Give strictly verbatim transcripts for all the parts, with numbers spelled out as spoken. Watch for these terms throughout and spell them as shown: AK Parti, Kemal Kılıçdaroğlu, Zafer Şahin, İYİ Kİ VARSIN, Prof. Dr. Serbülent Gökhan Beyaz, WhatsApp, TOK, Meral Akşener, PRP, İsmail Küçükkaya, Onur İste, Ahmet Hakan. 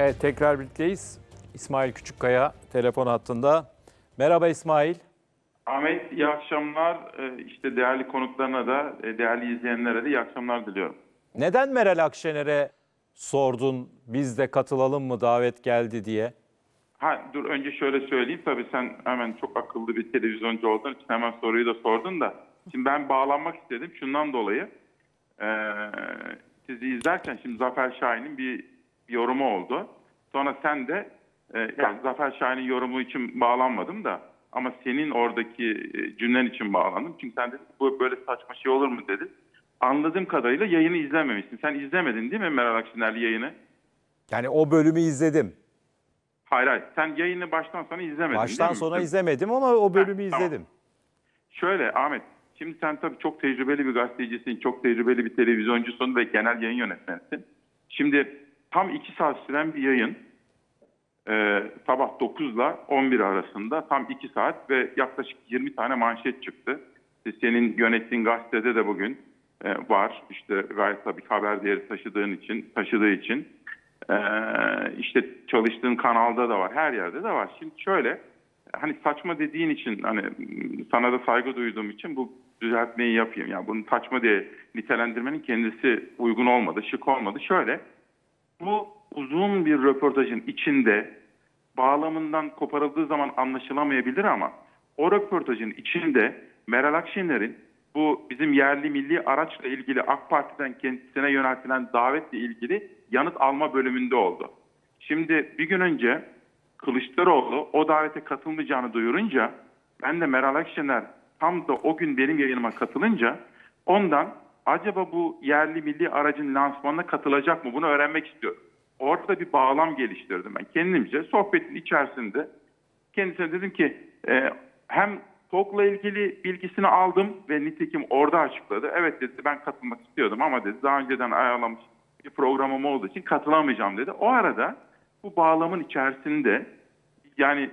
Evet, tekrar birlikteyiz. İsmail Küçükkaya telefon hattında. Merhaba İsmail. Ahmet, iyi akşamlar. İşte değerli konuklarına da, değerli izleyenlere de iyi akşamlar diliyorum. Neden Meral Akşener'e sordun, biz de katılalım mı, davet geldi diye? Ha, dur önce şöyle söyleyeyim. Tabii sen hemen çok akıllı bir televizyoncu olduğun için hemen soruyu da sordun da. Şimdi ben bağlanmak istedim şundan dolayı. Ee, sizi izlerken şimdi Zafer Şahin'in bir yorumu oldu. Sonra sen de, e, yani Zafer Şahin'in yorumu için bağlanmadım da. Ama senin oradaki cümlen için bağlandım. Çünkü sen dedin bu böyle saçma şey olur mu dedin. Anladığım kadarıyla yayını izlememişsin. Sen izlemedin değil mi Meral Akşener'li yayını? Yani o bölümü izledim. Hayır hayır. Sen yayını baştan sona izlemedin. Baştan sona izlemedim ama o bölümü ha, izledim. Tamam. Şöyle Ahmet. Şimdi sen tabii çok tecrübeli bir gazetecisin. Çok tecrübeli bir televizyoncusun ve genel yayın yönetmenisin. Şimdi tam iki saat süren bir yayın. Ee, sabah dokuz ile on bir arasında tam iki saat ve yaklaşık yirmi tane manşet çıktı. Senin yönettiğin gazetede de bugün e, var. İşte gayet tabii haber değeri taşıdığın için, taşıdığı için. Ee, işte çalıştığın kanalda da var, her yerde de var. Şimdi şöyle, hani saçma dediğin için, hani sana da saygı duyduğum için bu düzeltmeyi yapayım. Yani bunu saçma diye nitelendirmenin kendisi uygun olmadı, şık olmadı. Şöyle, bu uzun bir röportajın içinde bağlamından koparıldığı zaman anlaşılamayabilir ama o röportajın içinde Meral Akşener'in bu bizim yerli milli araçla ilgili AK Parti'den kendisine yöneltilen davetle ilgili yanıt alma bölümünde oldu. Şimdi bir gün önce Kılıçdaroğlu o davete katılmayacağını duyurunca ben de Meral Akşener tam da o gün benim yayınıma katılınca ondan acaba bu yerli milli aracın lansmanına katılacak mı bunu öğrenmek istiyorum. Orada bir bağlam geliştirdim ben kendimce. Sohbetin içerisinde kendisine dedim ki e, hem TOK'la ilgili bilgisini aldım ve nitekim orada açıkladı. Evet dedi, ben katılmak istiyordum ama dedi daha önceden ayarlamış bir programım olduğu için katılamayacağım dedi. O arada bu bağlamın içerisinde yani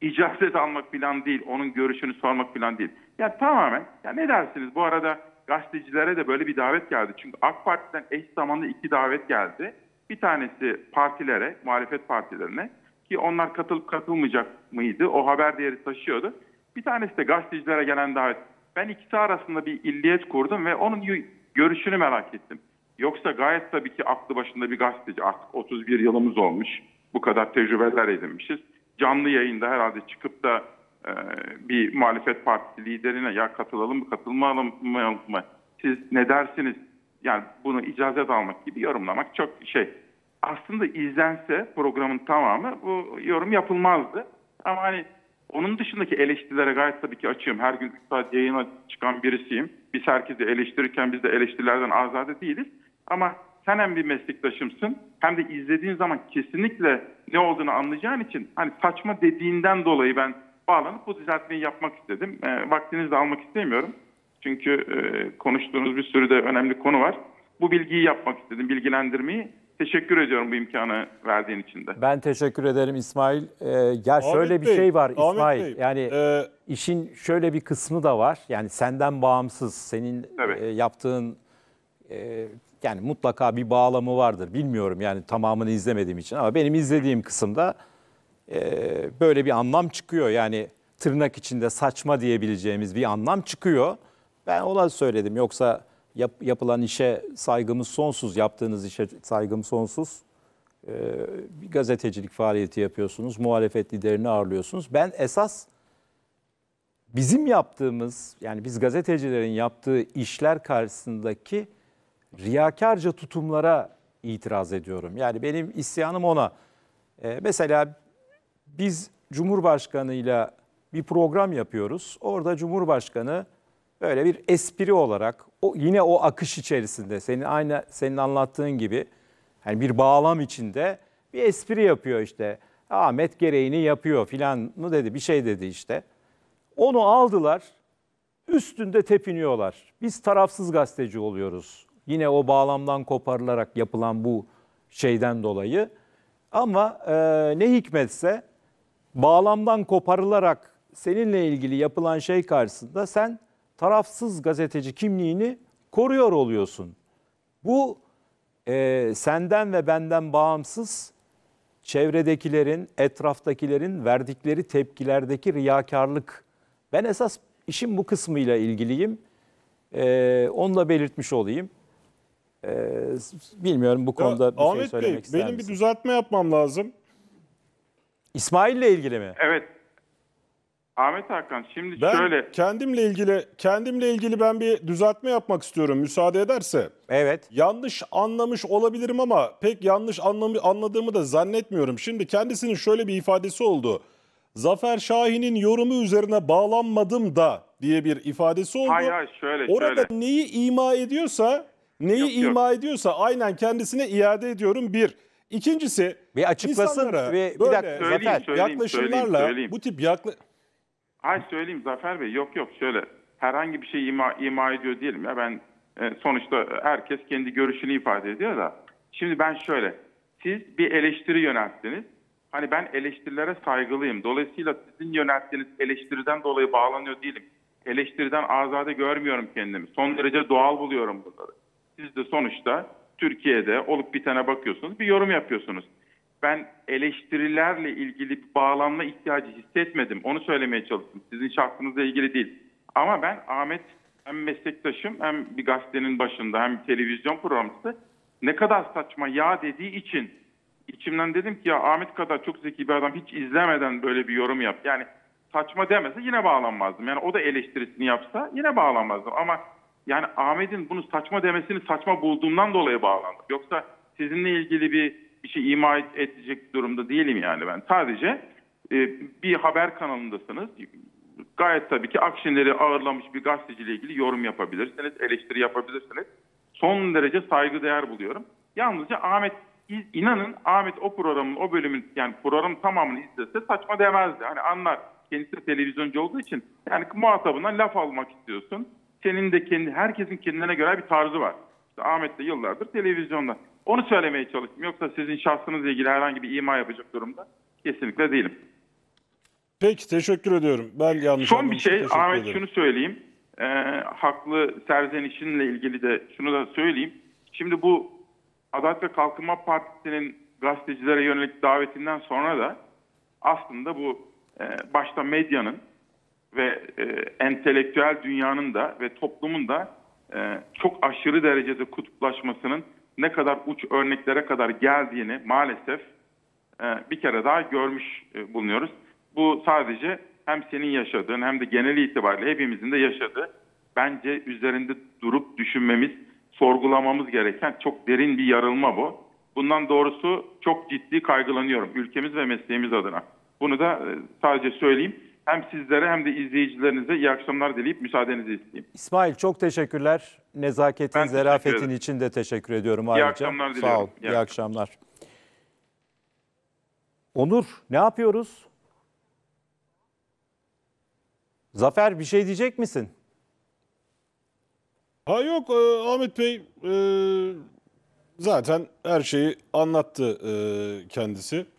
icazet almak falan değil, onun görüşünü sormak falan değil. Yani tamamen, ya ne dersiniz bu arada gazetecilere de böyle bir davet geldi. Çünkü AK Parti'den eş zamanlı iki davet geldi. Bir tanesi partilere, muhalefet partilerine ki onlar katılıp katılmayacak mıydı? O haber değeri taşıyordu. Bir tanesi de gazetecilere gelen davet. Ben ikisi arasında bir illiyet kurdum ve onun görüşünü merak ettim. Yoksa gayet tabii ki aklı başında bir gazeteci, artık otuz bir yılımız olmuş, bu kadar tecrübeler edinmişiz. Canlı yayında herhalde çıkıp da e, bir muhalefet partisi liderine ya katılalım mı katılmayalım mı, siz ne dersiniz? Yani bunu icazet almak gibi yorumlamak çok şey. Aslında izlense programın tamamı bu yorum yapılmazdı. Ama hani onun dışındaki eleştirilere gayet tabii ki açığım. Her gün üç saat yayına çıkan birisiyim. Biz herkesi eleştirirken biz de eleştirilerden azade değiliz. Ama sen hem bir meslektaşımsın hem de izlediğin zaman kesinlikle ne olduğunu anlayacağın için hani saçma dediğinden dolayı ben bağlanıp bu düzeltmeyi yapmak istedim. E, vaktinizi de almak istemiyorum. Çünkü e, konuştuğunuz bir sürü de önemli konu var. Bu bilgiyi yapmak istedim, bilgilendirmeyi. Teşekkür ediyorum bu imkanı verdiğin için de. Ben teşekkür ederim İsmail. Ee, ya Ahmet şöyle Bey, bir şey var İsmail. Ahmet yani ee... işin şöyle bir kısmı da var. Yani senden bağımsız, senin evet. e, yaptığın e, yani mutlaka bir bağlamı vardır. Bilmiyorum yani tamamını izlemediğim için ama benim izlediğim kısımda e, böyle bir anlam çıkıyor. Yani tırnak içinde saçma diyebileceğimiz bir anlam çıkıyor. Ben ona söyledim. Yoksa yap, yapılan işe saygımız sonsuz, yaptığınız işe saygım sonsuz. Ee, bir gazetecilik faaliyeti yapıyorsunuz, muhalefet liderini ağırlıyorsunuz. Ben esas bizim yaptığımız, yani biz gazetecilerin yaptığı işler karşısındaki riyakarca tutumlara itiraz ediyorum. Yani benim isyanım ona. Ee, mesela biz Cumhurbaşkanı'yla bir program yapıyoruz. Orada Cumhurbaşkanı böyle bir espri olarak o yine o akış içerisinde senin aynı senin anlattığın gibi hani bir bağlam içinde bir espri yapıyor işte. Ahmet gereğini yapıyor filan mı dedi, bir şey dedi işte. Onu aldılar, üstünde tepiniyorlar. Biz tarafsız gazeteci oluyoruz. Yine o bağlamdan koparılarak yapılan bu şeyden dolayı. Ama e, ne hikmetse bağlamdan koparılarak seninle ilgili yapılan şey karşısında sen tarafsız gazeteci kimliğini koruyor oluyorsun. Bu e, senden ve benden bağımsız çevredekilerin, etraftakilerin verdikleri tepkilerdeki riyakarlık. Ben esas işin bu kısmıyla ilgiliyim. Ee, onu da belirtmiş olayım. Ee, bilmiyorum bu konuda ya, bir Ahmet şey söylemek Bey, ister benim misin? Bir düzeltme yapmam lazım. İsmail'le ilgili mi? Evet. Ahmet Hakan şimdi ben şöyle. Kendimle ilgili, kendimle ilgili ben bir düzeltme yapmak istiyorum müsaade ederse. Evet. Yanlış anlamış olabilirim ama pek yanlış anladığımı da zannetmiyorum. Şimdi kendisinin şöyle bir ifadesi oldu. Zafer Şahin'in yorumu üzerine bağlanmadım da diye bir ifadesi oldu. Hayır hayır şöyle. Orada şöyle. Neyi ima ediyorsa, neyi yok, ima yok. ediyorsa aynen kendisine iade ediyorum bir. İkincisi bir açıklasın ve bir dakika söyleyeyim, Zafer söyleyeyim, yaklaşımlarla söyleyeyim, söyleyeyim. bu tip yakla Hayır söyleyeyim Zafer Bey yok yok şöyle herhangi bir şey ima, ima ediyor diyelim ya ben e, sonuçta herkes kendi görüşünü ifade ediyor da şimdi ben şöyle siz bir eleştiri yönelttiniz hani ben eleştirilere saygılıyım dolayısıyla sizin yönelttiğiniz eleştiriden dolayı bağlanıyor değilim eleştiriden azade görmüyorum kendimi son derece doğal buluyorum bunları siz de sonuçta Türkiye'de olup bitene bakıyorsunuz bir yorum yapıyorsunuz. Ben eleştirilerle ilgili bir bağlanma ihtiyacı hissetmedim. Onu söylemeye çalıştım. Sizin şahsınızla ilgili değil. Ama ben Ahmet hem meslektaşım hem bir gazetenin başında hem bir televizyon programcısı ne kadar saçma ya dediği için içimden dedim ki ya Ahmet kadar çok zeki bir adam hiç izlemeden böyle bir yorum yap. Yani saçma demese yine bağlanmazdım. Yani o da eleştirisini yapsa yine bağlanmazdım. Ama yani Ahmet'in bunu saçma demesini saçma bulduğumdan dolayı bağlandım. Yoksa sizinle ilgili bir bir şey ima edecek durumda değilim yani ben. Sadece e, bir haber kanalındasınız. Gayet tabii ki Akşener'i ağırlamış bir gazeteciyle ilgili yorum yapabilirsiniz, eleştiri yapabilirsiniz. Son derece saygıdeğer buluyorum. Yalnızca Ahmet, inanın Ahmet o programın, o bölümün yani programın tamamını izlese saçma demezdi. Hani anlar, kendisi de televizyoncu olduğu için yani muhatabına laf almak istiyorsun. Senin de kendi, herkesin kendine göre bir tarzı var. İşte Ahmet de yıllardır televizyonda. Onu söylemeye çalıştım. Yoksa sizin şahsınızla ilgili herhangi bir ima yapacak durumda kesinlikle değilim. Peki teşekkür ediyorum. Ben yanlış Son bir şey Ahmet ederim. Şunu söyleyeyim. E, haklı serzenişinle ilgili de şunu da söyleyeyim. Şimdi bu Adalet ve Kalkınma Partisi'nin gazetecilere yönelik davetinden sonra da aslında bu e, başta medyanın ve e, entelektüel dünyanın da ve toplumun da e, çok aşırı derecede kutuplaşmasının ne kadar uç örneklere kadar geldiğini maalesef bir kere daha görmüş bulunuyoruz. Bu sadece hem senin yaşadığın hem de genel itibariyle hepimizin de yaşadığı bence üzerinde durup düşünmemiz, sorgulamamız gereken çok derin bir yarılma bu. Bundan doğrusu çok ciddi kaygılanıyorum ülkemiz ve mesleğimiz adına. Bunu da sadece söyleyeyim. Hem sizlere hem de izleyicilerinize iyi akşamlar dileyip müsaadenizi isteyeyim. İsmail çok teşekkürler. Nezaketin, ben zarafetin için de teşekkür ediyorum. İyi ayrıca. akşamlar diliyorum. Sağ ol. İyi, iyi akşamlar. akşamlar. Onur, ne yapıyoruz? Zafer, bir şey diyecek misin? Ha yok e, Ahmet Bey. E, zaten her şeyi anlattı e, kendisi.